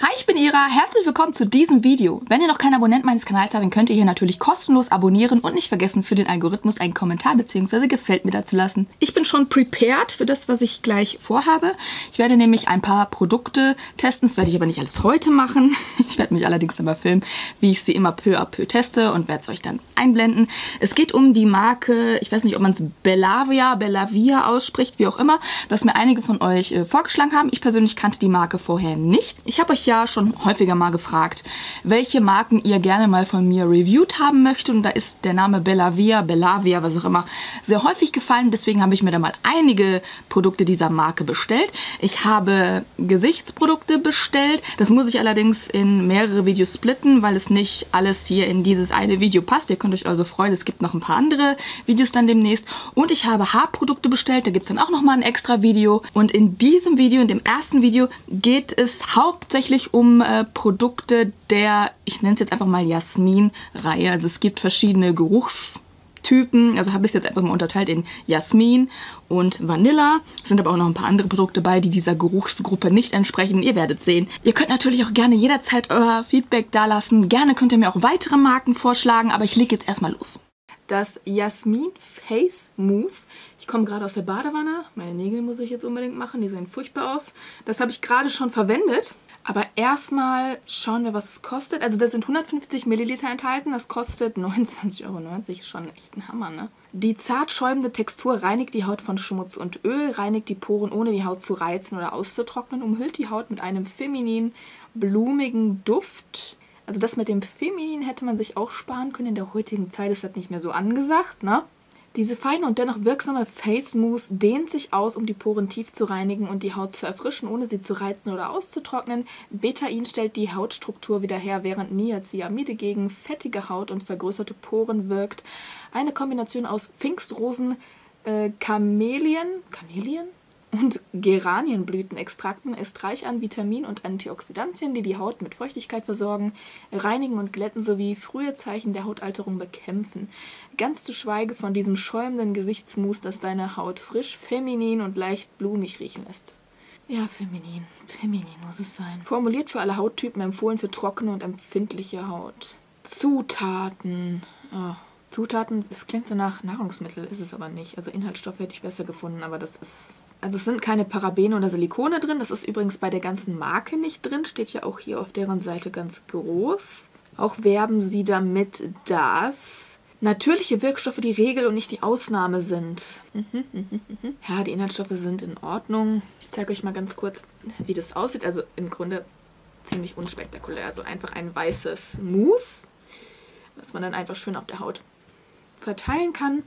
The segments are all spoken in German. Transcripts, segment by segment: Hi, ich bin Ira, herzlich willkommen zu diesem Video. Wenn ihr noch kein Abonnent meines Kanals seid, dann könnt ihr hier natürlich kostenlos abonnieren und nicht vergessen, für den Algorithmus einen Kommentar bzw. Gefällt mir dazulassen. Ich bin schon prepared für das, was ich gleich vorhabe. Ich werde nämlich ein paar Produkte testen, das werde ich aber nicht alles heute machen. Ich werde mich allerdings immer filmen, wie ich sie immer peu à peu teste und werde es euch dann einblenden. Es geht um die Marke, ich weiß nicht, ob man es Bellavia ausspricht, wie auch immer, was mir einige von euch vorgeschlagen haben. Ich persönlich kannte die Marke vorher nicht. Ich habe euch ja schon häufiger mal gefragt, welche Marken ihr gerne mal von mir reviewed haben möchtet, und da ist der Name Bellavia, was auch immer, sehr häufig gefallen. Deswegen habe ich mir da mal einige Produkte dieser Marke bestellt. Ich habe Gesichtsprodukte bestellt. Das muss ich allerdings in mehrere Videos splitten, weil es nicht alles hier in dieses eine Video passt. Ihr könnt euch also freuen, es gibt noch ein paar andere Videos dann demnächst. Und ich habe Haarprodukte bestellt, da gibt es dann auch nochmal ein extra Video. Und in diesem Video, in dem ersten Video, geht es hauptsächlich um Produkte der, ich nenne es jetzt einfach mal Jasmin-Reihe. Also es gibt verschiedene Geruchstypen, also habe ich es jetzt einfach mal unterteilt in Jasmin und Vanilla. Es sind aber auch noch ein paar andere Produkte bei, die dieser Geruchsgruppe nicht entsprechen. Ihr werdet sehen. Ihr könnt natürlich auch gerne jederzeit euer Feedback dalassen. Gerne könnt ihr mir auch weitere Marken vorschlagen, aber ich lege jetzt erstmal los. Das Jasmin Face Mousse. Ich komme gerade aus der Badewanne. Meine Nägel muss ich jetzt unbedingt machen, die sehen furchtbar aus. Das habe ich gerade schon verwendet. Aber erstmal schauen wir, was es kostet. Also da sind 150 Milliliter enthalten. Das kostet 29,90 €. Schon echt ein Hammer, ne? Die zart schäumende Textur reinigt die Haut von Schmutz und Öl, reinigt die Poren, ohne die Haut zu reizen oder auszutrocknen, umhüllt die Haut mit einem feminin, blumigen Duft. Also das mit dem feminin hätte man sich auch sparen können in der heutigen Zeit. Ist das nicht mehr so angesagt, ne? Diese feine und dennoch wirksame Face Mousse dehnt sich aus, um die Poren tief zu reinigen und die Haut zu erfrischen, ohne sie zu reizen oder auszutrocknen. Betain stellt die Hautstruktur wieder her, während Niacinamide gegen fettige Haut und vergrößerte Poren wirkt. Eine Kombination aus Pfingstrosen, Kamelien und Geranienblütenextrakten ist reich an Vitaminen und Antioxidantien, die die Haut mit Feuchtigkeit versorgen, reinigen und glätten sowie frühe Zeichen der Hautalterung bekämpfen. Ganz zu schweigen von diesem schäumenden Gesichtsmus, das deine Haut frisch, feminin und leicht blumig riechen lässt. Ja, feminin muss es sein. Formuliert für alle Hauttypen, empfohlen für trockene und empfindliche Haut. Zutaten. Oh. Zutaten, das klingt so nach Nahrungsmittel, ist es aber nicht. Also Inhaltsstoffe hätte ich besser gefunden, aber das ist... Also es sind keine Parabene oder Silikone drin. Das ist übrigens bei der ganzen Marke nicht drin. Steht ja auch hier auf deren Seite ganz groß. Auch werben sie damit, dass natürliche Wirkstoffe die Regel und nicht die Ausnahme sind. Ja, die Inhaltsstoffe sind in Ordnung. Ich zeige euch mal ganz kurz, wie das aussieht. Also im Grunde ziemlich unspektakulär. Also einfach ein weißes Mousse, was man dann einfach schön auf der Haut verteilen kann.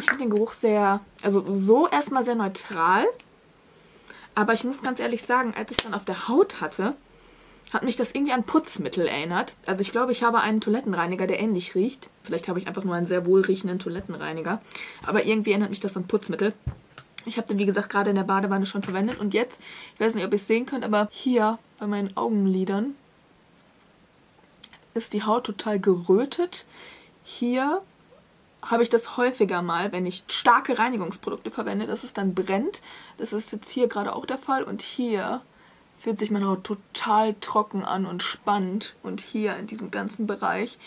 Ich finde den Geruch sehr, also so erstmal sehr neutral, aber ich muss ganz ehrlich sagen, als ich es dann auf der Haut hatte, hat mich das irgendwie an Putzmittel erinnert. Also ich glaube, ich habe einen Toilettenreiniger, der ähnlich riecht. Vielleicht habe ich einfach nur einen sehr wohlriechenden Toilettenreiniger, aber irgendwie erinnert mich das an Putzmittel. Ich habe den, wie gesagt, gerade in der Badewanne schon verwendet und jetzt, ich weiß nicht, ob ihr es sehen könnt, aber hier bei meinen Augenlidern ist die Haut total gerötet. Hier habe ich das häufiger mal, wenn ich starke Reinigungsprodukte verwende, dass es dann brennt. Das ist jetzt hier gerade auch der Fall. Und hier fühlt sich meine Haut total trocken an und spannend. Und hier in diesem ganzen Bereich.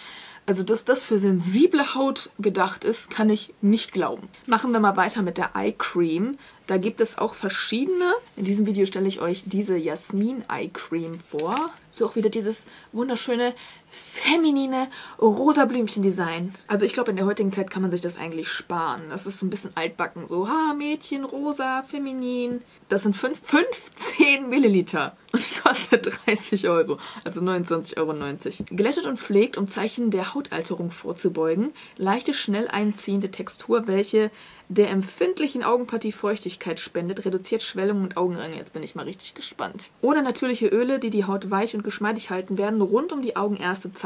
Also, dass das für sensible Haut gedacht ist, kann ich nicht glauben. Machen wir mal weiter mit der Eye Cream. Da gibt es auch verschiedene. In diesem Video stelle ich euch diese Jasmin Eye Cream vor. So auch wieder dieses wunderschöne feminine rosa Blümchen-Design. Also ich glaube, in der heutigen Zeit kann man sich das eigentlich sparen. Das ist so ein bisschen altbacken. So, ha, Mädchen, rosa, feminin. Das sind 15 Milliliter. Und die kostet 30 €. Also 29,90 €. Glättet und pflegt, um Zeichen der Hautalterung vorzubeugen. Leichte, schnell einziehende Textur, welche der empfindlichen Augenpartie Feuchtigkeit spendet. Reduziert Schwellungen und Augenringe. Jetzt bin ich mal richtig gespannt. Ohne natürliche Öle, die die Haut weich und geschmeidig halten, werden rund um die Augen erste Zeichen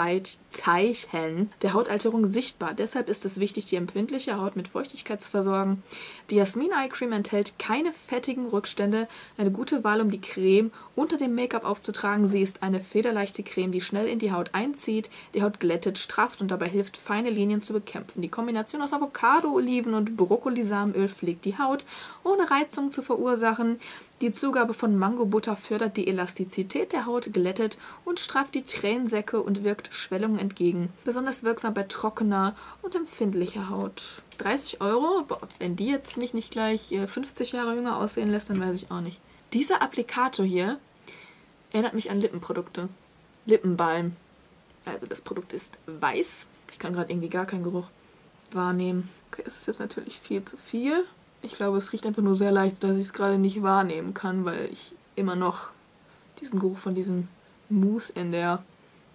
der Hautalterung sichtbar. Deshalb ist es wichtig, die empfindliche Haut mit Feuchtigkeit zu versorgen. Die Jasmin Eye Cream enthält keine fettigen Rückstände. Eine gute Wahl, um die Creme unter dem Make-up aufzutragen. Sie ist eine federleichte Creme, die schnell in die Haut einzieht, die Haut glättet, strafft und dabei hilft, feine Linien zu bekämpfen. Die Kombination aus Avocado, Oliven und Brokkoli-Samenöl pflegt die Haut, ohne Reizung zu verursachen. Die Zugabe von Mangobutter fördert die Elastizität der Haut, glättet und strafft die Tränensäcke und wirkt Schwellungen entgegen. Besonders wirksam bei trockener und empfindlicher Haut. 30 Euro, boah, wenn die jetzt mich nicht gleich 50 Jahre jünger aussehen lässt, dann weiß ich auch nicht. Dieser Applikator hier erinnert mich an Lippenprodukte. Lippenbalm. Also das Produkt ist weiß. Ich kann gerade irgendwie gar keinen Geruch wahrnehmen. Okay, es ist jetzt natürlich viel zu viel. Ich glaube, es riecht einfach nur sehr leicht, sodass ich es gerade nicht wahrnehmen kann, weil ich immer noch diesen Geruch von diesem Mousse in der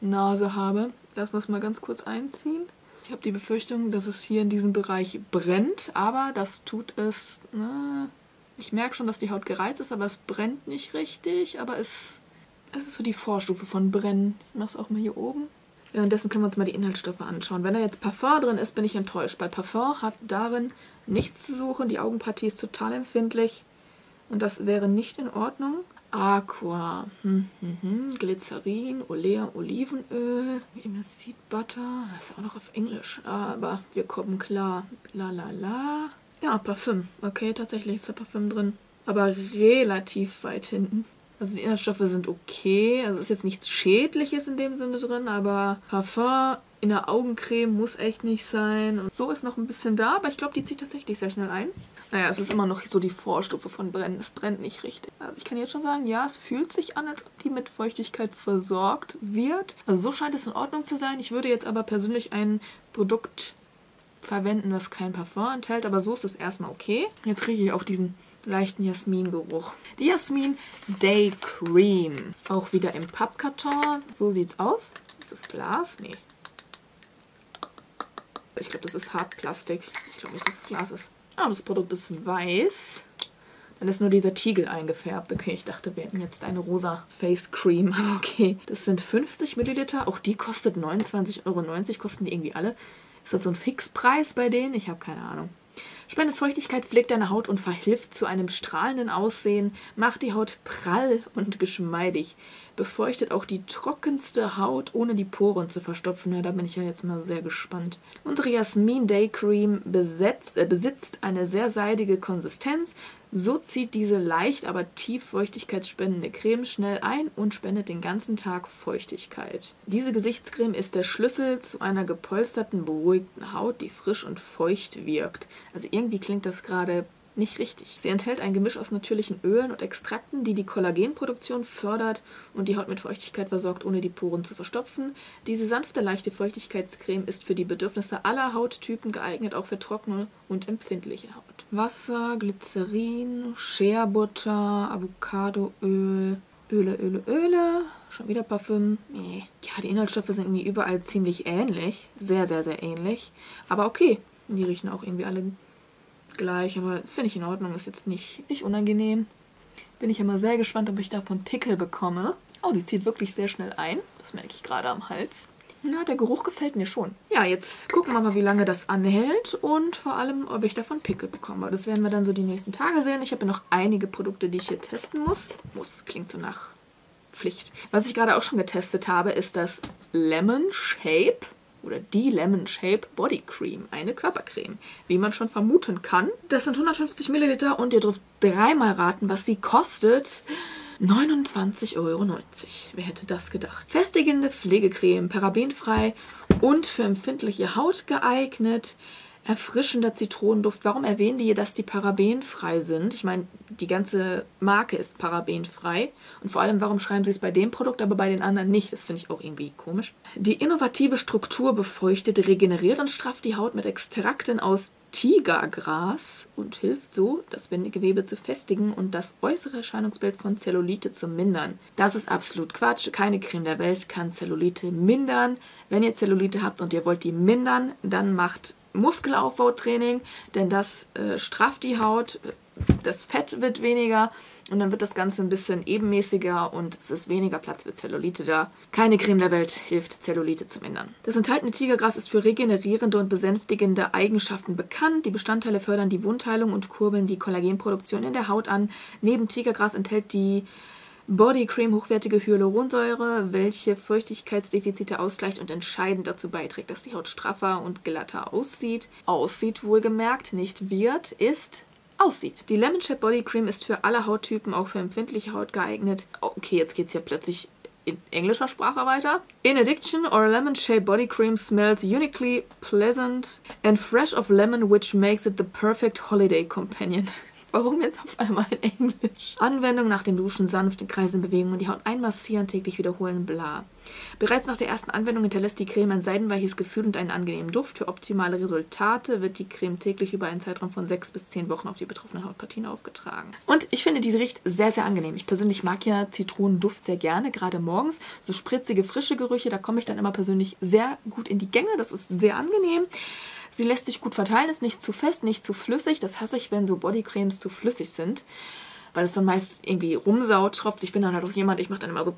Nase habe. Lass uns mal ganz kurz einziehen. Ich habe die Befürchtung, dass es hier in diesem Bereich brennt, aber das tut es... Na, ich merke schon, dass die Haut gereizt ist, aber es brennt nicht richtig, aber es ist so die Vorstufe von Brennen. Ich mache es auch mal hier oben. Währenddessen können wir uns mal die Inhaltsstoffe anschauen. Wenn da jetzt Parfum drin ist, bin ich enttäuscht, weil Parfum hat darin nichts zu suchen. Die Augenpartie ist total empfindlich und das wäre nicht in Ordnung. Aqua, Glycerin, Olea, Olivenöl, Seed Butter, das ist auch noch auf Englisch, aber wir kommen klar. Lalala. Ja, Parfüm. Okay, tatsächlich ist da Parfüm drin, aber relativ weit hinten. Also die Inhaltsstoffe sind okay, also ist jetzt nichts Schädliches in dem Sinne drin, aber Parfum in der Augencreme muss echt nicht sein. Und so ist noch ein bisschen da, aber ich glaube, die zieht tatsächlich sehr schnell ein. Naja, es ist immer noch so die Vorstufe von Brennen, es brennt nicht richtig. Also ich kann jetzt schon sagen, ja, es fühlt sich an, als ob die mit Feuchtigkeit versorgt wird. Also so scheint es in Ordnung zu sein. Ich würde jetzt aber persönlich ein Produkt verwenden, was kein Parfum enthält, aber so ist es erstmal okay. Jetzt rieche ich auch diesen leichten Jasmingeruch. Die Jasmin Day Cream. Auch wieder im Pappkarton. So sieht's aus. Ist das Glas? Nee. Ich glaube, das ist Hartplastik. Ich glaube nicht, dass das Glas ist. Ah, das Produkt ist weiß. Dann ist nur dieser Tiegel eingefärbt. Okay, ich dachte, wir hätten jetzt eine rosa Face Cream. Aber okay. Das sind 50 Milliliter. Auch die kostet 29,90 Euro. Kosten die irgendwie alle. Ist das so ein Fixpreis bei denen? Ich habe keine Ahnung. Spendet Feuchtigkeit, pflegt deine Haut und verhilft zu einem strahlenden Aussehen, macht die Haut prall und geschmeidig, befeuchtet auch die trockenste Haut, ohne die Poren zu verstopfen. Ja, da bin ich ja jetzt mal sehr gespannt. Unsere Jasmin Day Cream besitzt eine sehr seidige Konsistenz. So zieht diese leicht, aber tief feuchtigkeitsspendende Creme schnell ein und spendet den ganzen Tag Feuchtigkeit. Diese Gesichtscreme ist der Schlüssel zu einer gepolsterten, beruhigten Haut, die frisch und feucht wirkt. Also irgendwie klingt das gerade nicht richtig. Sie enthält ein Gemisch aus natürlichen Ölen und Extrakten, die die Kollagenproduktion fördert und die Haut mit Feuchtigkeit versorgt, ohne die Poren zu verstopfen. Diese sanfte, leichte Feuchtigkeitscreme ist für die Bedürfnisse aller Hauttypen geeignet, auch für trockene und empfindliche Haut. Wasser, Glycerin, Scherbutter, Avocadoöl, Öle. Schon wieder Parfüm. Nee. Ja, die Inhaltsstoffe sind irgendwie überall ziemlich ähnlich. Sehr, sehr, sehr ähnlich. Aber okay, die riechen auch irgendwie alle gleich, aber finde ich in Ordnung, ist jetzt nicht unangenehm. Bin ich immer sehr gespannt, ob ich davon Pickel bekomme. Oh, die zieht wirklich sehr schnell ein. Das merke ich gerade am Hals. Na, der Geruch gefällt mir schon. Ja, jetzt gucken wir mal, wie lange das anhält und vor allem, ob ich davon Pickel bekomme. Das werden wir dann so die nächsten Tage sehen. Ich habe noch einige Produkte, die ich hier testen muss. Muss, klingt so nach Pflicht. Was ich gerade auch schon getestet habe, ist das Lemon Shape oder die Lemon Shape Body Cream, eine Körpercreme, wie man schon vermuten kann. Das sind 150 Milliliter und ihr dürft dreimal raten, was sie kostet. 29,90 Euro. Wer hätte das gedacht? Festigende Pflegecreme, parabenfrei und für empfindliche Haut geeignet. Erfrischender Zitronenduft. Warum erwähnen die hier, dass die parabenfrei sind? Ich meine, die ganze Marke ist parabenfrei. Und vor allem, warum schreiben sie es bei dem Produkt, aber bei den anderen nicht? Das finde ich auch irgendwie komisch. Die innovative Struktur befeuchtet, regeneriert und strafft die Haut mit Extrakten aus Tigergras und hilft so, das Bindegewebe zu festigen und das äußere Erscheinungsbild von Zellulite zu mindern. Das ist absolut Quatsch. Keine Creme der Welt kann Zellulite mindern. Wenn ihr Zellulite habt und ihr wollt die mindern, dann macht Muskelaufbautraining, denn das strafft die Haut, das Fett wird weniger und dann wird das Ganze ein bisschen ebenmäßiger und es ist weniger Platz für Zellulite da. Keine Creme der Welt hilft, Zellulite zu mindern. Das enthaltene Tigergras ist für regenerierende und besänftigende Eigenschaften bekannt. Die Bestandteile fördern die Wundheilung und kurbeln die Kollagenproduktion in der Haut an. Neben Tigergras enthält die Body Cream hochwertige Hyaluronsäure, welche Feuchtigkeitsdefizite ausgleicht und entscheidend dazu beiträgt, dass die Haut straffer und glatter aussieht. Aussieht wohlgemerkt, nicht wird, ist aussieht. Die Lemon Shape Body Cream ist für alle Hauttypen, auch für empfindliche Haut geeignet. Okay, jetzt geht's hier plötzlich in englischer Sprache weiter. In addition, our lemon shaped body cream smells uniquely pleasant and fresh of lemon, which makes it the perfect holiday companion. Warum jetzt auf einmal in Englisch? Anwendung nach dem Duschen, sanft in kreisenden Bewegungen, die Haut einmassieren, täglich wiederholen, bla. Bereits nach der ersten Anwendung hinterlässt die Creme ein seidenweiches Gefühl und einen angenehmen Duft. Für optimale Resultate wird die Creme täglich über einen Zeitraum von 6 bis 10 Wochen auf die betroffenen Hautpartien aufgetragen. Und ich finde, diese riecht sehr, sehr angenehm. Ich persönlich mag ja Zitronenduft sehr gerne, gerade morgens. So spritzige, frische Gerüche, da komme ich dann immer persönlich sehr gut in die Gänge. Das ist sehr angenehm. Sie lässt sich gut verteilen, ist nicht zu fest, nicht zu flüssig. Das hasse ich, wenn so Bodycremes zu flüssig sind, weil es dann meist irgendwie rumsaut, tropft. Ich bin dann halt auch jemand, ich mache dann immer so,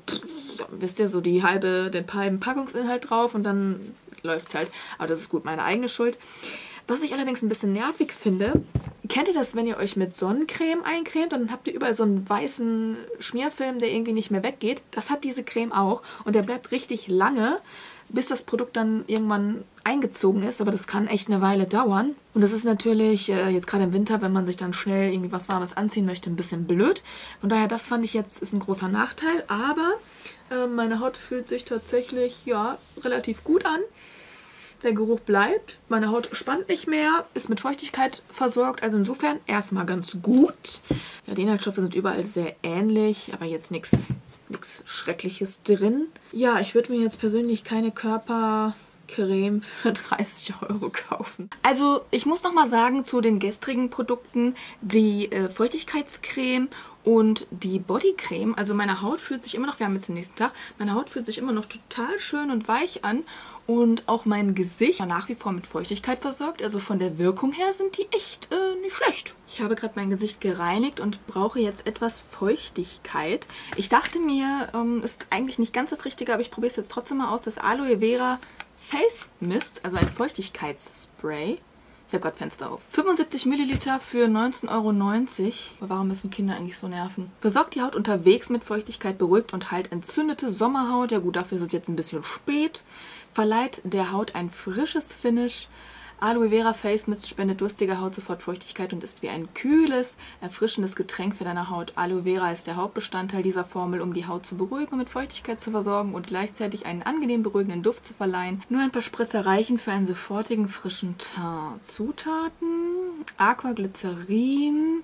wisst ihr, so den halben Packungsinhalt drauf und dann läuft es halt. Aber das ist gut, meine eigene Schuld. Was ich allerdings ein bisschen nervig finde, kennt ihr das, wenn ihr euch mit Sonnencreme eincremt, dann habt ihr überall so einen weißen Schmierfilm, der irgendwie nicht mehr weggeht. Das hat diese Creme auch und der bleibt richtig lange, bis das Produkt dann irgendwann eingezogen ist, aber das kann echt eine Weile dauern. Und das ist natürlich jetzt gerade im Winter, wenn man sich dann schnell irgendwie was Warmes anziehen möchte, ein bisschen blöd. Von daher, das fand ich jetzt, ist ein großer Nachteil, aber meine Haut fühlt sich tatsächlich, ja, relativ gut an. Der Geruch bleibt, meine Haut spannt nicht mehr, ist mit Feuchtigkeit versorgt, also insofern erstmal ganz gut. Ja, die Inhaltsstoffe sind überall sehr ähnlich, aber jetzt nichts Schreckliches drin. Ja, ich würde mir jetzt persönlich keine Körpercreme für 30 € kaufen. Also ich muss nochmal sagen, zu den gestrigen Produkten, die Feuchtigkeitscreme und die Bodycreme, also meine Haut fühlt sich immer noch, wir haben jetzt den nächsten Tag, meine Haut fühlt sich immer noch total schön und weich an und auch mein Gesicht war nach wie vor mit Feuchtigkeit versorgt, also von der Wirkung her sind die echt nicht schlecht. Ich habe gerade mein Gesicht gereinigt und brauche jetzt etwas Feuchtigkeit. Ich dachte mir, ist eigentlich nicht ganz das Richtige, aber ich probiere es jetzt trotzdem mal aus, das Aloe Vera Face Mist, also ein Feuchtigkeitsspray. Ich habe gerade Fenster auf. 75 ml für 19,90 €. Warum müssen Kinder eigentlich so nerven? Versorgt die Haut unterwegs mit Feuchtigkeit, beruhigt und heilt entzündete Sommerhaut. Ja gut, dafür ist es jetzt ein bisschen spät. Verleiht der Haut ein frisches Finish. Aloe Vera Face Mist spendet durstiger Haut sofort Feuchtigkeit und ist wie ein kühles, erfrischendes Getränk für deine Haut. Aloe Vera ist der Hauptbestandteil dieser Formel, um die Haut zu beruhigen und mit Feuchtigkeit zu versorgen und gleichzeitig einen angenehm beruhigenden Duft zu verleihen. Nur ein paar Spritzer reichen für einen sofortigen frischen Teint. Zutaten, Aquaglycerin,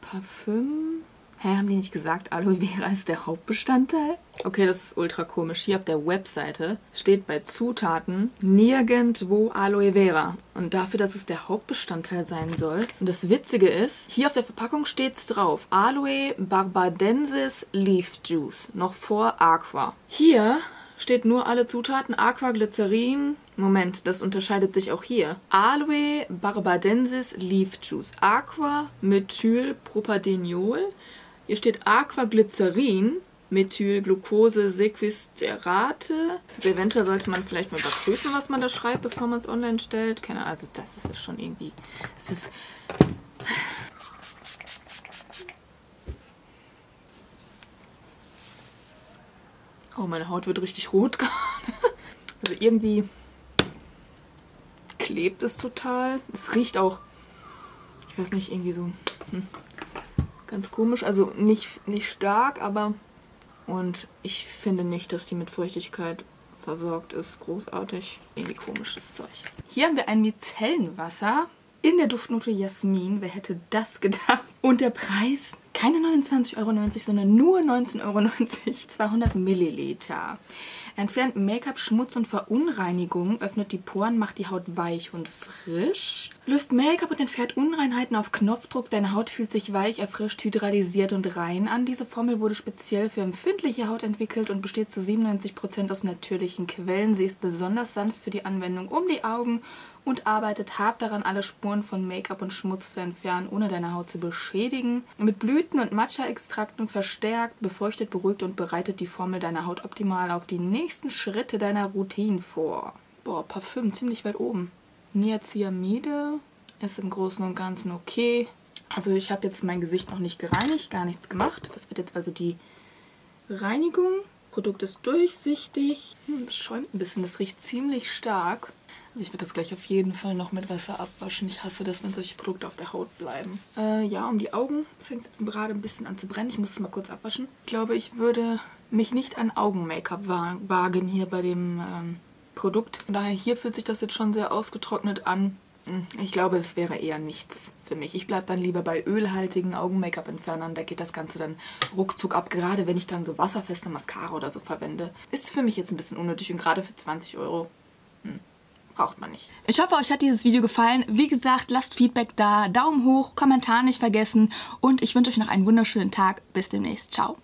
Parfüm. Hä, haben die nicht gesagt, Aloe Vera ist der Hauptbestandteil? Okay, das ist ultra komisch. Hier auf der Webseite steht bei Zutaten nirgendwo Aloe Vera. Und dafür, dass es der Hauptbestandteil sein soll. Und das Witzige ist, hier auf der Verpackung steht es drauf. Aloe Barbadensis Leaf Juice. Noch vor Aqua. Hier steht nur alle Zutaten. Aquaglycerin. Moment, das unterscheidet sich auch hier. Aloe Barbadensis Leaf Juice. Aqua Methylpropadienol. Hier steht Aquaglycerin, Methylglucose, Sequisterate. Also eventuell sollte man vielleicht mal überprüfen, was man da schreibt, bevor man es online stellt. Keine Ahnung, also das ist ja schon irgendwie... Es ist... Oh, meine Haut wird richtig rot gerade. Also irgendwie klebt es total. Es riecht auch, ich weiß nicht, irgendwie so... Ganz komisch, also nicht stark, aber... Und ich finde nicht, dass die mit Feuchtigkeit versorgt ist. Großartig. Irgendwie komisches Zeug. Hier haben wir ein Micellenwasser in der Duftnote Jasmin. Wer hätte das gedacht? Und der Preis... Keine 29,90 €, sondern nur 19,90 €, 200 Milliliter. Entfernt Make-up, Schmutz und Verunreinigungen, öffnet die Poren, macht die Haut weich und frisch. Löst Make-up und entfernt Unreinheiten auf Knopfdruck. Deine Haut fühlt sich weich, erfrischt, hydratisiert und rein an. Diese Formel wurde speziell für empfindliche Haut entwickelt und besteht zu 97% aus natürlichen Quellen. Sie ist besonders sanft für die Anwendung um die Augen und arbeitet hart daran, alle Spuren von Make-up und Schmutz zu entfernen, ohne deine Haut zu beschädigen. Mit Blüten und Matcha-Extrakten verstärkt, befeuchtet, beruhigt und bereitet die Formel deiner Haut optimal auf die nächsten Schritte deiner Routine vor. Boah, Parfüm, ziemlich weit oben. Niacinamide ist im Großen und Ganzen okay. Also ich habe jetzt mein Gesicht noch nicht gereinigt, gar nichts gemacht. Das wird jetzt also die Reinigung. Produkt ist durchsichtig. Das schäumt ein bisschen, das riecht ziemlich stark. Also ich werde das gleich auf jeden Fall noch mit Wasser abwaschen. Ich hasse das, wenn solche Produkte auf der Haut bleiben. Ja, um die Augen fängt es jetzt gerade ein bisschen an zu brennen. Ich muss es mal kurz abwaschen. Ich glaube, ich würde mich nicht an Augen-Make-up wagen hier bei dem Produkt. Von daher, hier fühlt sich das jetzt schon sehr ausgetrocknet an. Ich glaube, das wäre eher nichts für mich. Ich bleibe dann lieber bei ölhaltigen Augen-Make-up-Entfernern. Da geht das Ganze dann ruckzuck ab, gerade wenn ich dann so wasserfeste Mascara oder so verwende. Ist für mich jetzt ein bisschen unnötig und gerade für 20 €. Braucht man nicht. Ich hoffe, euch hat dieses Video gefallen. Wie gesagt, lasst Feedback da, Daumen hoch, Kommentar nicht vergessen und ich wünsche euch noch einen wunderschönen Tag. Bis demnächst. Ciao.